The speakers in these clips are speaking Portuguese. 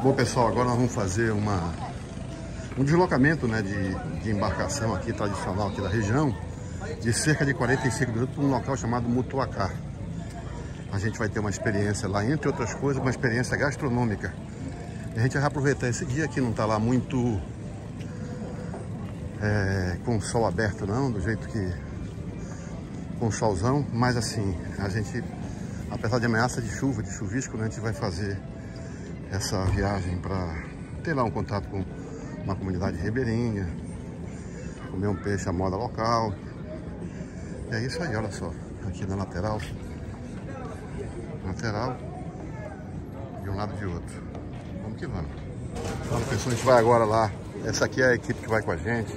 Bom, pessoal, agora nós vamos fazer um deslocamento, né, de embarcação aqui tradicional aqui da região, de cerca de 45 minutos para um local chamado Mutuacá. A gente vai ter uma experiência lá, entre outras coisas, uma experiência gastronômica. A gente vai aproveitar esse dia que não está lá muito com o sol aberto, não, do jeito que com o solzão, mas assim, a gente, apesar de ameaça de chuva, de chuvisco, né, a gente vai fazer essa viagem para ter lá um contato com uma comunidade ribeirinha, comer um peixe à moda local. É isso aí, olha só, aqui na lateral, de um lado e de outro. Vamos que vamos. Então, pessoal, a gente vai agora lá. Essa aqui é a equipe que vai com a gente.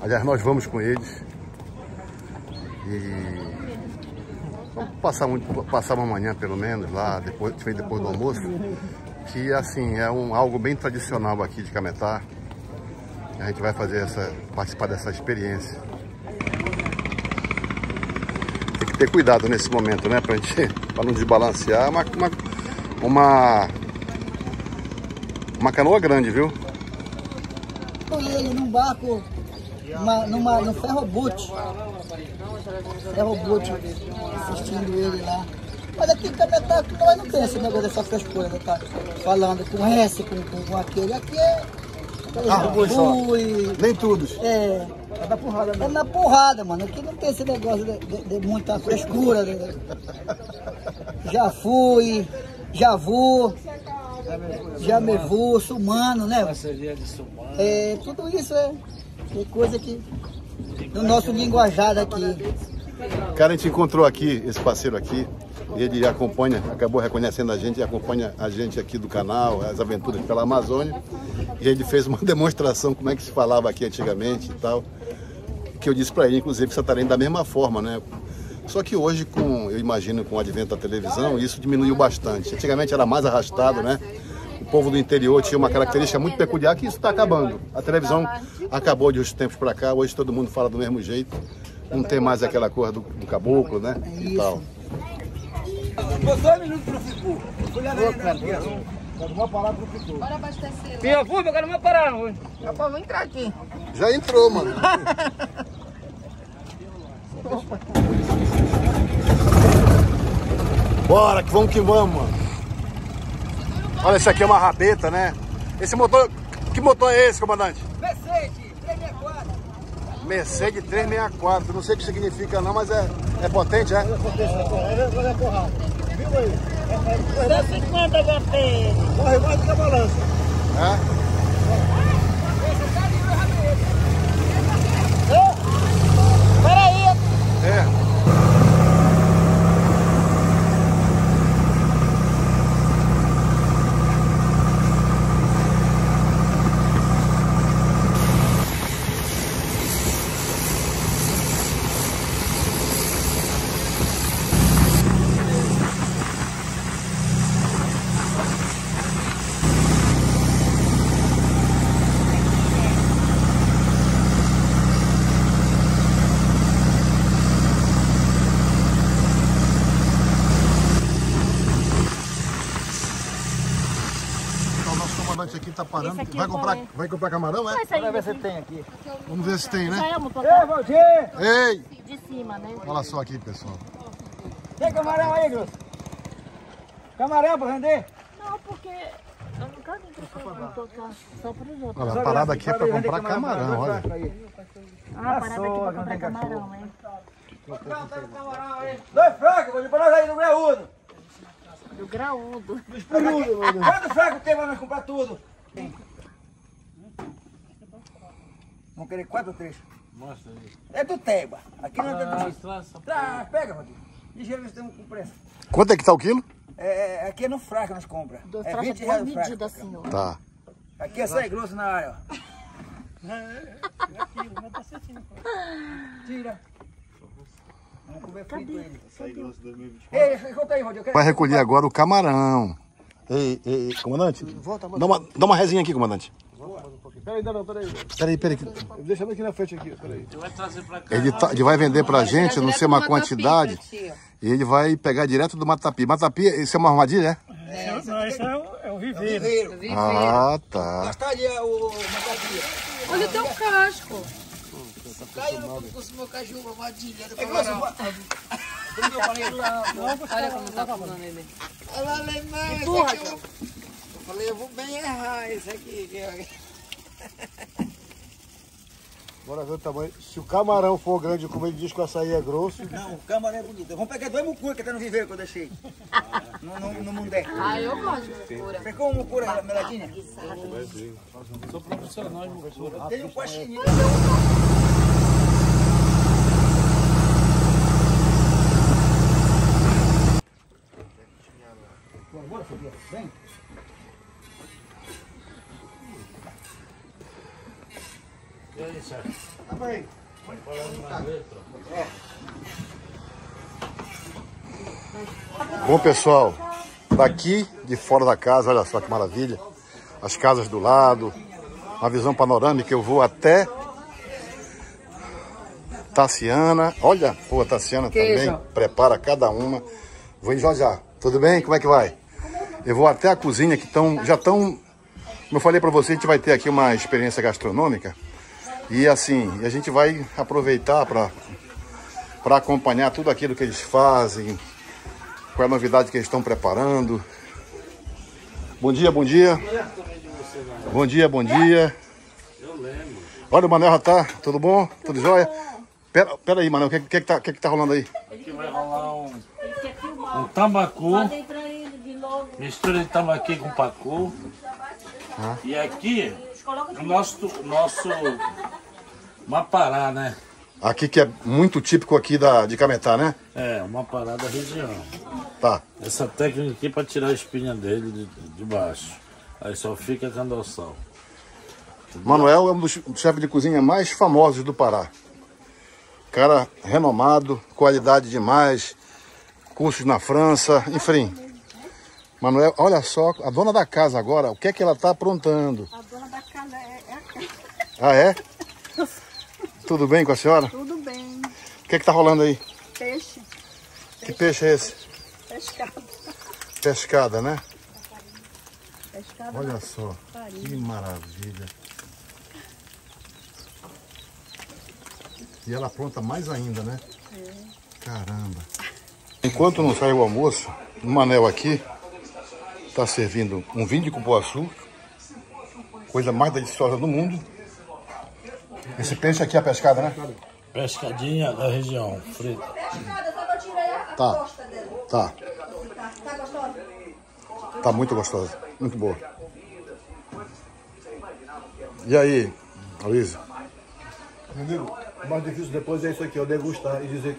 Aliás, nós vamos com eles. E vamos passar uma manhã, pelo menos, lá, depois do almoço. Que, assim, é algo bem tradicional aqui de Cametá. A gente vai fazer participar dessa experiência. Tem que ter cuidado nesse momento, né? Pra não desbalancear. Uma canoa grande, viu? Ele num barco, num ferrobote. Assistindo ele lá. Mas aqui em Cametá, nós não tem esse negócio dessas coisas, né? Tá falando com esse, com aquele. Aqui é. Nem todos. É. É na porrada, mano. É na porrada, mano. Aqui não tem esse negócio de muita frescura. Né? Já fui, já vou. Já me vou, sumano, né? É, tudo isso é coisa que no nosso linguajar daqui. Cara, a gente encontrou aqui, esse parceiro aqui, ele acompanha, acabou reconhecendo a gente, acompanha a gente aqui do canal, as aventuras pela Amazônia, e ele fez uma demonstração como é que se falava aqui antigamente e tal, que eu disse para ele, inclusive, que Santarém da mesma forma, né? Só que hoje, eu imagino, com o advento da televisão, isso diminuiu bastante. Antigamente era mais arrastado, né? O povo do interior tinha uma característica muito peculiar, que isso está acabando. A televisão acabou de uns tempos para cá, hoje todo mundo fala do mesmo jeito. Não tem mais aquela coisa do caboclo, né? E tal. Bora abastecer. Meu avô, eu quero uma parada hoje. Vamos entrar aqui. Já entrou, mano. Bora, que vamos, mano. Olha, isso aqui é uma rabeta, né? Esse motor, que motor é esse, comandante? Mercedes 364. Mercedes 364, não sei o que significa não, mas é potente, é? É potente, é porrada. Viu aí? 150 HP. Corre mais do que a balança. É? Tá parando. Vai comprar camarão, é? Vamos ver se tem aqui. Vamos ver se tem, né? Ei! De cima, né? Olha só aqui, pessoal. Tem camarão aí, Grosso? Camarão pra vender? Não, porque eu não quero tocar só para os outros. Olha, a parada aqui é pra comprar camarão, olha. Ah, a parada aqui pra comprar camarão, hein? Dois fracos, vou comprar aí do graúdo. Do graúdo. Do espurudo. Quanto fraco tem pra nós comprar tudo? Vamos querer 4 ou 3? Mostra aí. É do Teba. Aqui não é do pega, Rodrigo. Deixa eu ver se tem com preço. Quanto é que tá o quilo? Aqui é no fraco nós compra. É 20 reais no fraco. Medida, senhor. Tá. Aqui é açaí grosso na área, ó. É quilo, não tá certinho. Tira. Vamos comer frito ele. Açaí grosso 2024. Ei, conta aí, Rodrigo. Vai recolher agora o camarão. Ei, comandante. Volta, dá uma resinha aqui, comandante. Peraí. Deixa aqui na frente, aqui, peraí. Ele vai vender pra gente, não sei uma quantidade, e ele vai pegar direto do Matapi. Matapi, isso é uma armadilha, é? Não, isso é o um viveiro. É um viveiro. Ah, tá. Mas tá ali o Matapi. Olha, tem um casco. Caiu no meu caju, armadilha. Olha como tá falando ele. Olha lá, Leimão. Empurra, eu falei, eu vou bem errar isso aqui. Bora ver o tamanho. Se o camarão for grande, como ele diz que o açaí é grosso. Não, o camarão é bonito. Vamos pegar dois mucura que até no viveiro que eu deixei. No mundé. Ah, eu gosto de mucura. Pegou um mucura, Meladinha? Sou profissional de mucura. Tem um coxininho. Bora, Fabiano. Vem. E aí, Sérgio? Tá bem. Pode falar uma vez, troca. Bom, pessoal, daqui de fora da casa, olha só que maravilha. As casas do lado, uma visão panorâmica. Eu vou até Taciana. Olha, pô, a Taciana também prepara cada uma. Vou enjojar. Tudo bem? Como é que vai? Eu vou até a cozinha, que já estão... Como eu falei para vocês, a gente vai ter aqui uma experiência gastronômica. E assim, a gente vai aproveitar para acompanhar tudo aquilo que eles fazem, qual é a novidade que eles estão preparando. Bom dia, bom dia. Bom dia, bom dia. Eu lembro. Olha, o Manel já tá, tudo bom? Tudo jóia? Pera aí, Manel, o que tá rolando aí? Aqui vai rolar um tambacu, mistura de tambaqui com pacu. Ah. E aqui, o nosso Mapará, né? Aqui que é muito típico aqui de Cametá, né? É, o Mapará da região. Tá. Essa técnica aqui é para tirar a espinha dele de baixo. Aí só fica candoçal. Manuel é um dos chefes de cozinha mais famosos do Pará. Cara renomado, qualidade demais, cursos na França, enfim. Manuel, olha só, a dona da casa agora, o que é que ela tá aprontando? A dona da casa é a casa. Ah, é? Tudo bem com a senhora? Tudo bem. O que é que tá rolando aí? Peixe. Que peixe é esse? Pescada. Pescada, né? Pescada. Olha só, que maravilha. E ela apronta mais ainda, né? É. Caramba. Enquanto não sai o almoço, o Manel aqui está servindo um vinho de cupuaçu, coisa mais deliciosa do mundo. Esse peixe aqui é a pescada, né? Pescadinha da região, frita. Tá, tá. Tá muito gostosa, muito boa. E aí, Luísa? Meu amigo, o mais difícil depois é isso aqui, ó, degustar e dizer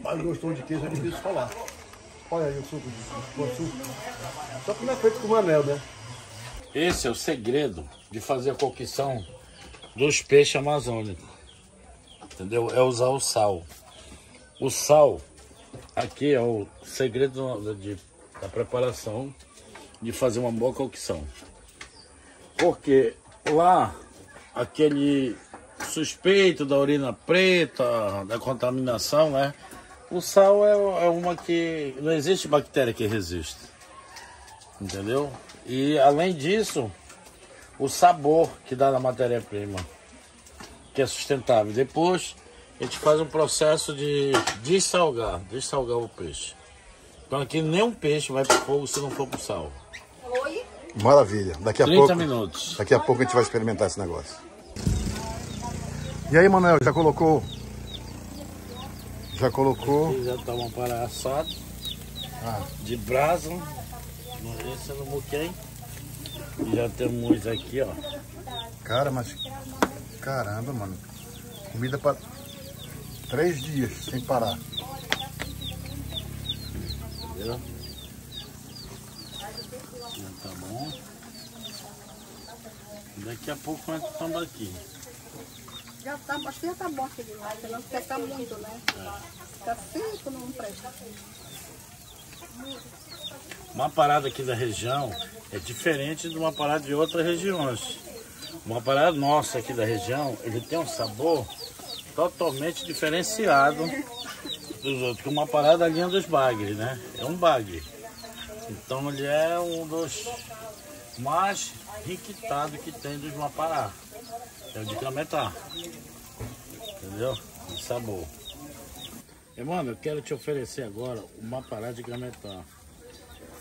mais gostou de queijo, é difícil falar. Olha aí o suco de cupuaçu. Só que não é feito com anel, né? Esse é o segredo de fazer a cocção dos peixes amazônicos. Entendeu? É usar o sal. O sal aqui é o segredo da preparação de fazer uma boa cocção. Porque lá, aquele suspeito da urina preta, da contaminação, né? O sal é uma que... Não existe bactéria que resista. Entendeu? E, além disso, o sabor que dá na matéria-prima, que é sustentável. Depois, a gente faz um processo de dessalgar o peixe. Então, aqui nenhum peixe vai pro fogo se não for pro sal. Oi? Maravilha. Daqui a 30 pouco, minutos. Daqui a pouco a gente vai experimentar esse negócio. E aí, Manuel, já colocou... Já colocou. Aqui já tá uma parada assada, de brasa, esse eu não moquei. E já temos aqui, ó. Cara, mas caramba, mano. Comida para 3 dias sem parar. Entendeu? Já tá bom. Daqui a pouco vai tomar aqui. Já tá, acho que já tá bom aqui de lá, porque não seca muito, né? Fica seco, não presta. Uma parada aqui da região é diferente de uma parada de outras regiões. Uma parada nossa aqui da região, ele tem um sabor totalmente diferenciado dos outros. Uma parada é a linha dos bagres, né? É um bagre. Então ele é um dos mais riquitados que tem dos Mapará. É o de Cametá. Entendeu? O sabor. E, mano, eu quero te oferecer agora o Mapará de Cametá.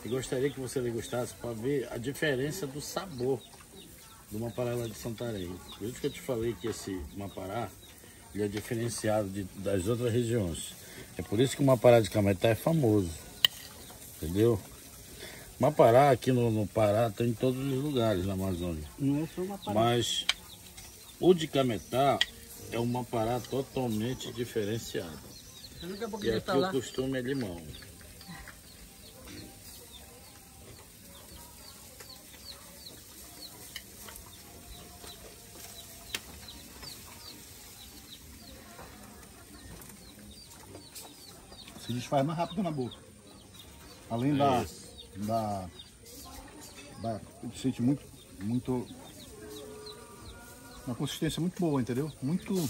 E gostaria que você degustasse para ver a diferença do sabor do Mapará lá de Santarém. Por isso que eu te falei que esse Mapará ele é diferenciado das outras regiões. É por isso que o Mapará de Cametá é famoso. Entendeu? Mapará aqui no Pará tem em todos os lugares na Amazônia. Não sou Mapará. Mas o de Cametá é um Mapará totalmente diferenciado. E aqui o costume é limão. Se desfaz mais rápido na boca. Além da sente muito uma consistência muito boa, entendeu? Muito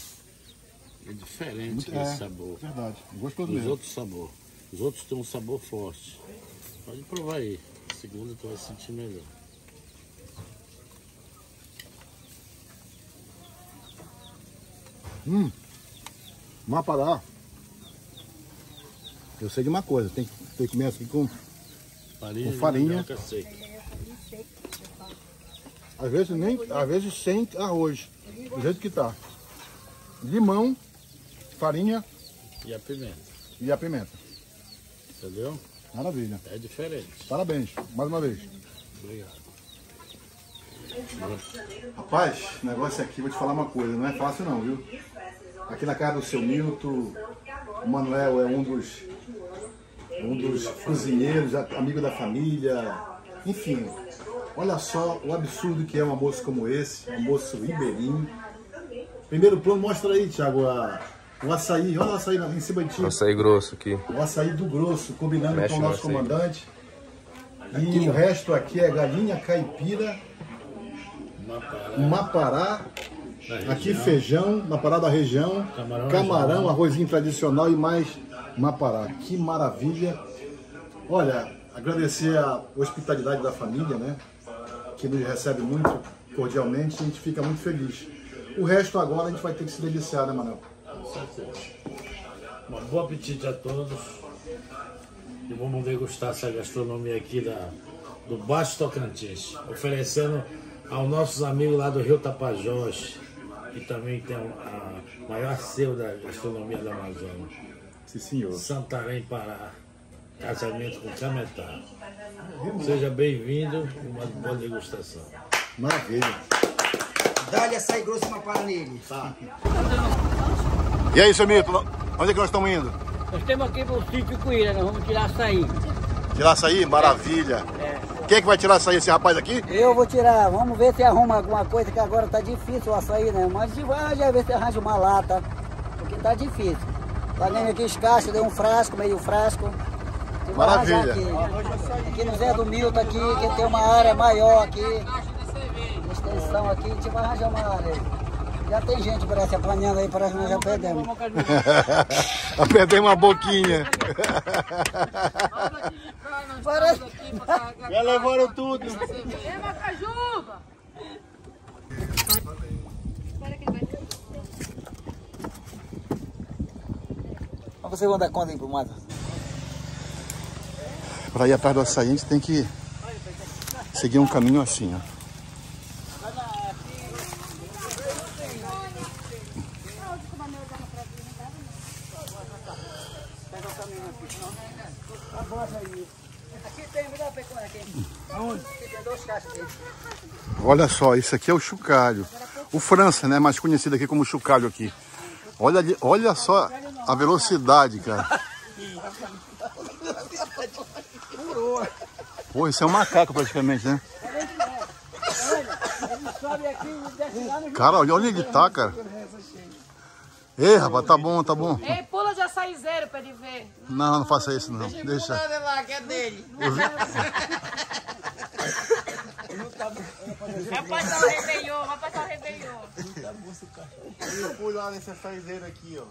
é diferente muito, esse sabor. Verdade. Gostoso mesmo. Os outros sabor. Os outros têm um sabor forte. Pode provar aí. Segunda tu vai sentir melhor. Mapará. Eu sei de uma coisa, tem que comer assim com farinha. Às vezes sem arroz, do jeito que tá. Limão, farinha e a pimenta. Entendeu? Maravilha. É diferente. Parabéns, mais uma vez. Obrigado. Rapaz, o negócio aqui, vou te falar uma coisa, não é fácil não, viu? Aqui na casa do seu Milton, o Manuel é um dos cozinheiros, amigo da família, enfim. Olha só o absurdo que é um almoço como esse, um almoço ribeirinho. Primeiro plano, mostra aí, Thiago, o açaí, olha o açaí em cima de ti. O açaí grosso aqui. O açaí do grosso, combinando mexe com o nosso comandante. E o resto aqui é galinha caipira, mapará. Aqui feijão, mapará da região, camarão, arrozinho tradicional e mais mapará. Que maravilha! Olha, agradecer a hospitalidade da família, né? Que nos recebe muito cordialmente, a gente fica muito feliz. O resto agora a gente vai ter que se deliciar, né, Manuel? Com certeza. Um bom apetite a todos. E vamos degustar essa gastronomia aqui do Baixo Tocantins, oferecendo aos nossos amigos lá do Rio Tapajós, que também tem a maior selo da gastronomia da Amazônia. Sim, senhor. Santarém, Pará. Casamento com Cametá. Seja bem-vindo e uma boa degustação. Maravilha. Dá-lhe açaí grosso e mapará nele. Tá. E aí, seu Mito, onde é que nós estamos indo? Nós estamos aqui para o sítio Cuíra, nós vamos tirar açaí. Tirar açaí? Maravilha. Quem é que vai tirar açaí, esse rapaz aqui? Eu vou tirar, vamos ver se arruma alguma coisa, que agora tá difícil o açaí, né? Mas vai já ver se arranja uma lata, porque tá difícil. Tá vendo aqui os cachos, deu um frasco, meio frasco. Maravilha. Aqui no Zé do Milton, que tem uma área maior aqui. Extensão aqui, a gente vai arranjar uma área. Já tem gente, parece, apanhando aí, parece que nós já perdemos. Perdemos uma boquinha. Parece... Já levaram tudo. Leva a juba. Mas vocês vão dar conta aí pro mato? Pra ir atrás do açaí, a gente tem que seguir um caminho assim, ó. Olha só, isso aqui é o chucalho. O França, né? Mais conhecido aqui como chucalho aqui. Olha ali, olha só a velocidade, cara. Pô, isso é um macaco praticamente, né? Cara, olha onde ele tá, cara. Ei, rapaz, tá bom, tá bom. Ei, pula de açaí zero pra ele ver. Não, não faça isso, não. Deixa. Lá, que é dele. Rapaz, arrebenhou. Eu fui lá nesse açaizeiro aqui, ó.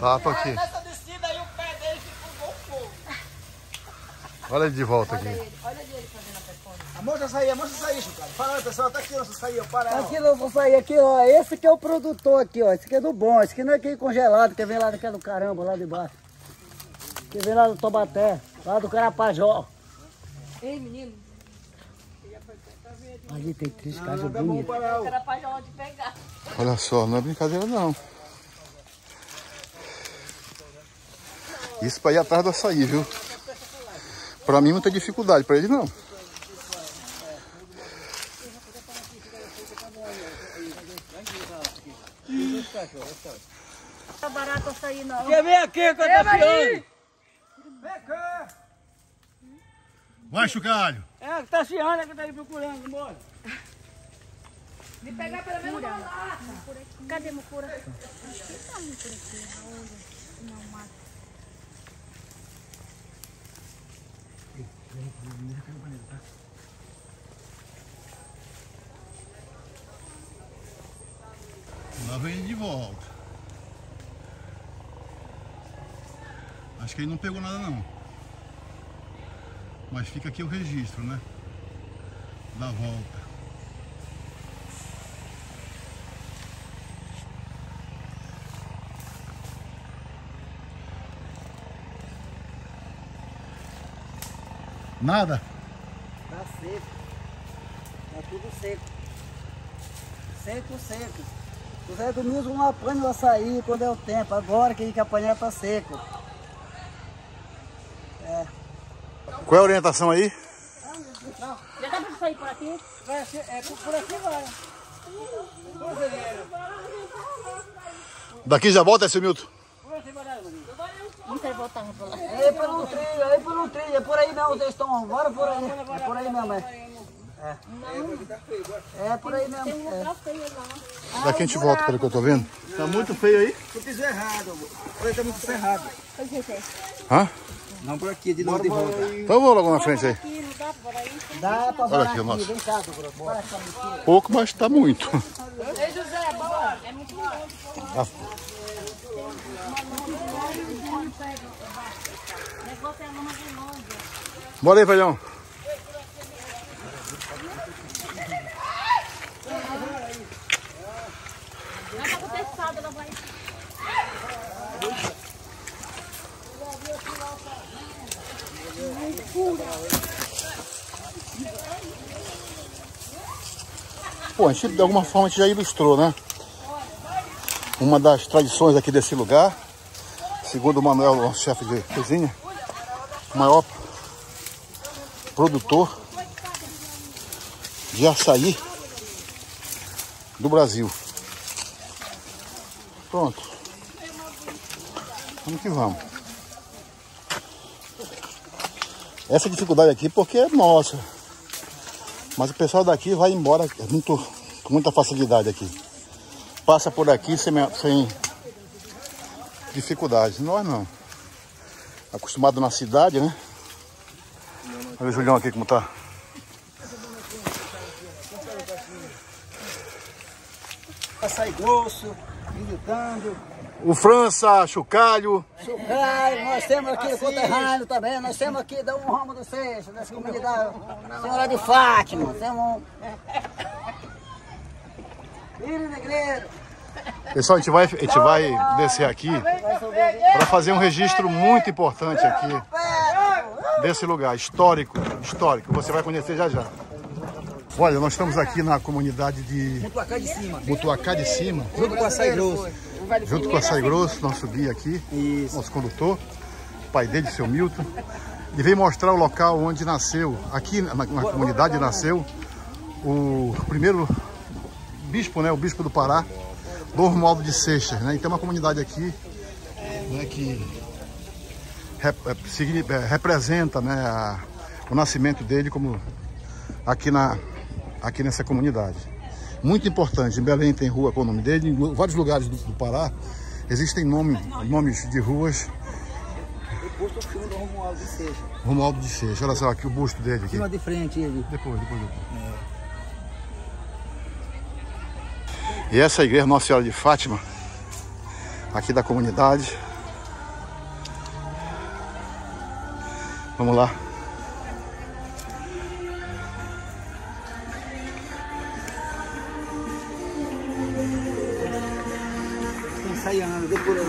Tá, tô aqui. Nessa descida aí, Olha ele de volta aqui. Olha ele fazendo a pescona. A moça saiu, Chucalho. Fala, pessoal, tá aqui, nossa açaí, aqui, ó. Esse que é o produtor aqui, ó. Esse aqui é do bom, esse aqui não é aquele congelado, que vem lá daquele do caramba, lá de baixo. Que vem lá do Tobaté, lá do Carapajó. Ei, menino. Ali tem três casas bonitas. Carapajó onde pegar. Olha só, não é brincadeira não. Isso pra ir atrás do açaí, viu? Pra mim não tem dificuldade, pra ele não. Não tá barato açaí não. Vem aqui, Tassiano. Vem cá. Vai, Chucalho. É, o Tassiano é que tá aí procurando, vambora. De pegar pelo menos uma lata. Cadê mucura? Acho que tá ali por aqui. Não, mata. Lá vem ele de volta. Acho que ele não pegou nada não. Mas fica aqui o registro, né? Da volta. Nada? Tá seco. Tá tudo seco. Seco. O Zé Domingos não apanha o açaí quando é o tempo. Agora quem que apanhar tá seco. É. Qual é a orientação aí? Não. Já dá pra sair por aqui? É, por aqui vai. Daqui já volta, seu Milton? Não quero voltar não pra lá. É por aí mesmo, eles estão. Bora por aí. É por aí mesmo, é. É por aí mesmo. É. Daqui a gente volta, pelo que eu tô vendo. Tá muito feio aí? Tu pisou errado, amor. Tá muito ferrado. Hã? Não, por aqui, de novo de volta. Então vamos logo na frente aí. Dá pra botar aqui, nossa. Pouco, mas tá muito. Ei, José, bora. É muito bom. Bora aí, velhão. Pô, a gente de alguma forma já ilustrou, né? Uma das tradições aqui desse lugar, segundo o Manuel, nosso chefe de cozinha, o maior produtor de açaí do Brasil. Pronto. Vamos que vamos. Essa dificuldade aqui porque é nossa. Mas o pessoal daqui vai embora com muita facilidade aqui. Passa por aqui sem dificuldade. Nós não. Acostumado na cidade, né? Olha o Julião aqui como tá. Açaí grosso, militando. O França, Chucalho. Chucalho, nós temos aqui o conterrâneo também. Nós temos aqui Dom Romualdo de Seixas, das comunidades Senhora de Fátima. Temos pessoal, a gente vai descer aqui para fazer um registro muito importante aqui desse lugar, histórico. Você vai conhecer já já. Olha, nós estamos aqui na comunidade de Mutuacá de Cima. Junto com o açaí grosso. Nós subimos aqui, nosso condutor, o pai dele, seu Milton. E veio mostrar o local onde nasceu, aqui na comunidade nasceu o primeiro bispo, né? O bispo do Pará, Dom Romualdo de Seixas, né? E tem uma comunidade aqui, né, que representa, né, o nascimento dele como aqui nessa comunidade. Muito importante, em Belém tem rua com o nome dele, em vários lugares do Pará existem nomes de ruas. O busto é o filho do Romualdo de Seixas. Romualdo de Seixas, olha só aqui o busto dele aqui. De frente ele. Depois. E essa é a igreja Nossa Senhora de Fátima, aqui da comunidade. Vamos lá.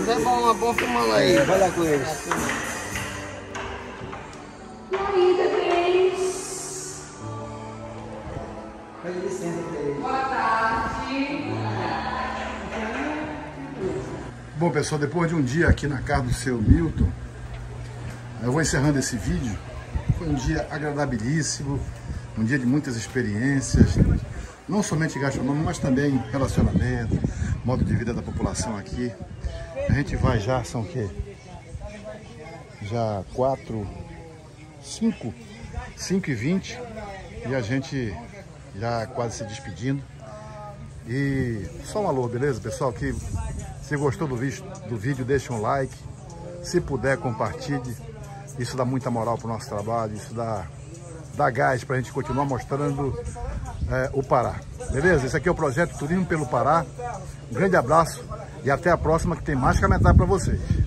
mas é bom filmando aí. É, vai lá com eles. Pede licença pra eles. Boa tarde. Bom, pessoal, depois de um dia aqui na casa do seu Milton, eu vou encerrando esse vídeo. Foi um dia agradabilíssimo, um dia de muitas experiências, não somente gastronômico, mas também relacionamento, modo de vida da população aqui. A gente vai já, são o quê? Já 5h20, e a gente já quase se despedindo. E só um alô, beleza, pessoal? Que se gostou do vídeo, deixa um like. Se puder, compartilhe. Isso dá muita moral para o nosso trabalho, isso dá gás para a gente continuar mostrando o Pará. Beleza? Esse aqui é o projeto Turismo pelo Pará. Um grande abraço e até a próxima, que tem mais Cametá para vocês.